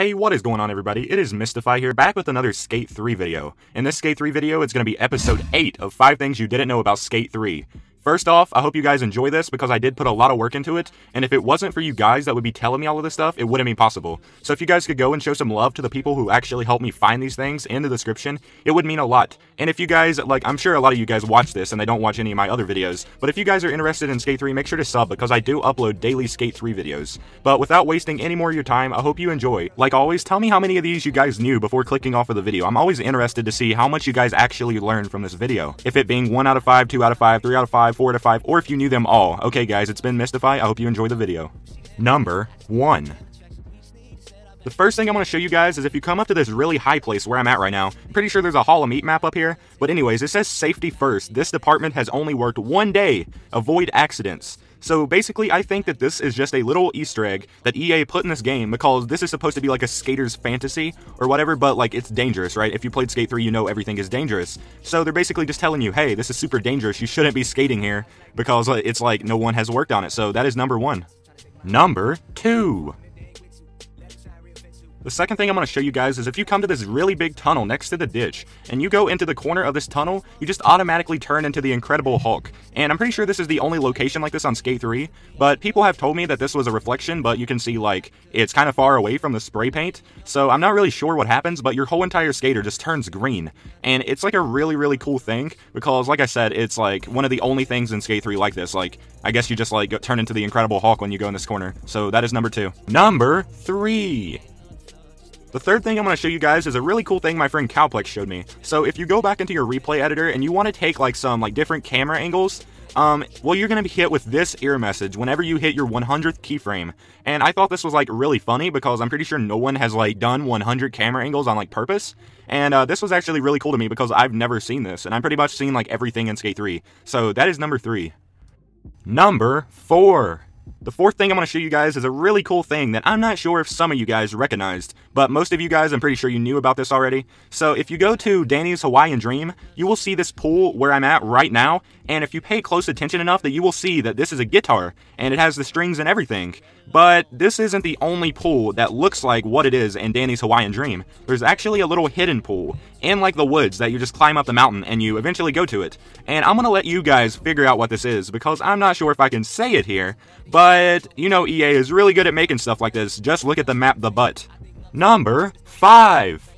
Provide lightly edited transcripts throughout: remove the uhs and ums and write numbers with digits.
Hey, what is going on, everybody? It is Mystify here, back with another Skate 3 video. In this Skate 3 video, it's going to be episode 8 of 5 things you didn't know about Skate 3. First off, I hope you guys enjoy this because I did put a lot of work into it, and if it wasn't for you guys that would be telling me all of this stuff, it wouldn't be possible. So if you guys could go and show some love to the people who actually helped me find these things in the description, it would mean a lot. And if you guys, I'm sure a lot of you guys watch this and they don't watch any of my other videos, but if you guys are interested in Skate 3, make sure to sub because I do upload daily Skate 3 videos. But without wasting any more of your time, I hope you enjoy. Like always, tell me how many of these you guys knew before clicking off of the video. I'm always interested to see how much you guys actually learned from this video. If it being 1 out of 5, 2 out of 5, 3 out of 5, 4 to 5, or if you knew them all. Okay guys, it's been Mystify, I hope you enjoy the video. Number 1. The first thing I want to show you guys is if you come up to this really high place where I'm at right now, pretty sure there's a Hall of Meat map up here, but anyways, it says safety first. This department has only worked one day. Avoid accidents. So basically, I think that this is just a little Easter egg that EA put in this game because this is supposed to be like a skater's fantasy or whatever, but like it's dangerous, right? If you played Skate 3, you know everything is dangerous. So they're basically just telling you, hey, this is super dangerous. You shouldn't be skating here because it's like no one has worked on it. So that is number 1. Number 2. The second thing I'm going to show you guys is if you come to this really big tunnel next to the ditch and you go into the corner of this tunnel, you just automatically turn into the Incredible Hulk. And I'm pretty sure this is the only location like this on Skate 3, but people have told me that this was a reflection, but you can see like it's kind of far away from the spray paint. So I'm not really sure what happens, but your whole entire skater just turns green. And it's like a really, really cool thing because like I said, it's like one of the only things in Skate 3 like this. Like I guess you just like turn into the Incredible Hulk when you go in this corner. So that is number 2. Number 3. The third thing I'm going to show you guys is a really cool thing my friend Calplex showed me. So if you go back into your replay editor and you want to take like some different camera angles, well, you're going to be hit with this error message whenever you hit your 100th keyframe. And I thought this was like really funny because I'm pretty sure no one has like done 100 camera angles on like purpose. And this was actually really cool to me because I've never seen this and I'm pretty much seen like everything in Skate 3. So that is number 3. Number 4. The fourth thing I'm going to show you guys is a really cool thing that I'm not sure if some of you guys recognized, but most of you guys, I'm pretty sure you knew about this already. So if you go to Danny's Hawaiian Dream, you will see this pool where I'm at right now, and if you pay close attention enough that you will see that this is a guitar, and it has the strings and everything. But this isn't the only pool that looks like what it is in Danny's Hawaiian Dream. There's actually a little hidden pool in like the woods that you just climb up the mountain and you eventually go to it. And I'm going to let you guys figure out what this is because I'm not sure if I can say it here, but you know EA is really good at making stuff like this. Just look at the map, the butt. Number 5.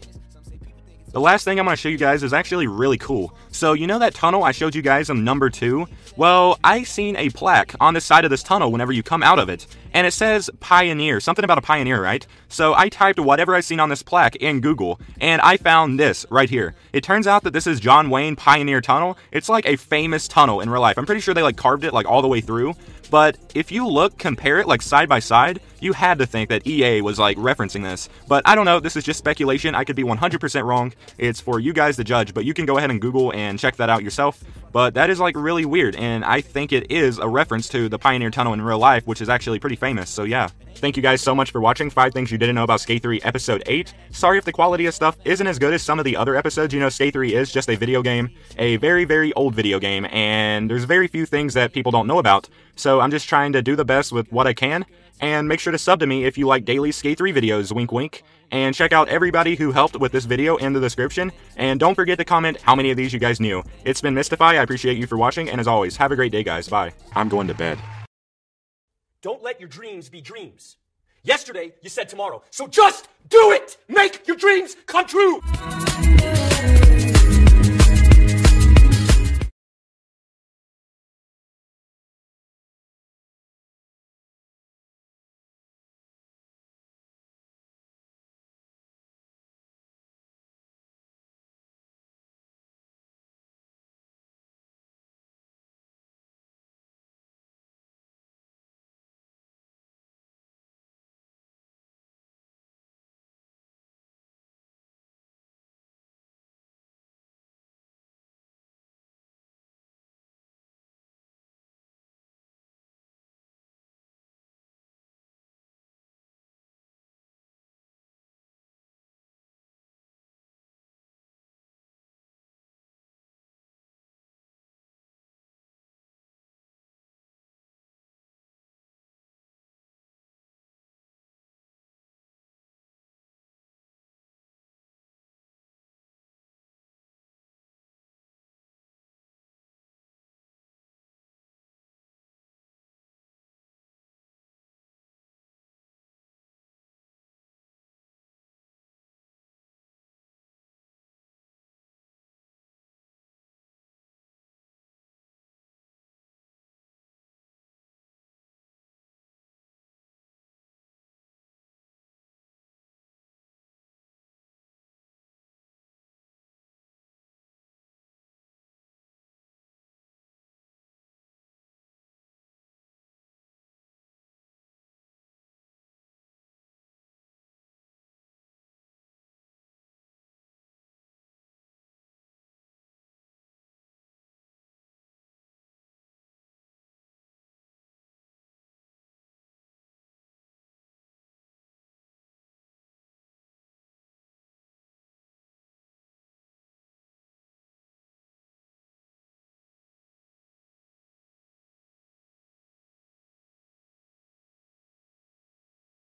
The last thing I'm going to show you guys is actually really cool. So you know that tunnel I showed you guys in number 2? Well, I seen a plaque on the side of this tunnel whenever you come out of it, and it says Pioneer, something about a pioneer, right? So I typed whatever I seen on this plaque in Google, and I found this right here. It turns out that this is John Wayne Pioneer Tunnel. It's like a famous tunnel in real life. I'm pretty sure they like carved it like all the way through. But if you look, compare it like side by side, you had to think that EA was like referencing this. But I don't know, this is just speculation. I could be 100% wrong. It's for you guys to judge, but you can go ahead and Google and check that out yourself. But that is like really weird, and I think it is a reference to the Pioneer Tunnel in real life, which is actually pretty famous, so yeah. Thank you guys so much for watching 5 Things You Didn't Know About Skate 3 Episode 8. Sorry if the quality of stuff isn't as good as some of the other episodes. You know, Skate 3 is just a video game, a very, very old video game, and there's very few things that people don't know about. So I'm just trying to do the best with what I can, and make sure to sub to me if you like daily Skate 3 videos, wink wink, and check out everybody who helped with this video in the description, and don't forget to comment how many of these you guys knew. It's been Mystify, I appreciate you for watching, and as always, have a great day guys, bye. I'm going to bed. Don't let your dreams be dreams. Yesterday, you said tomorrow, so just do it! Make your dreams come true!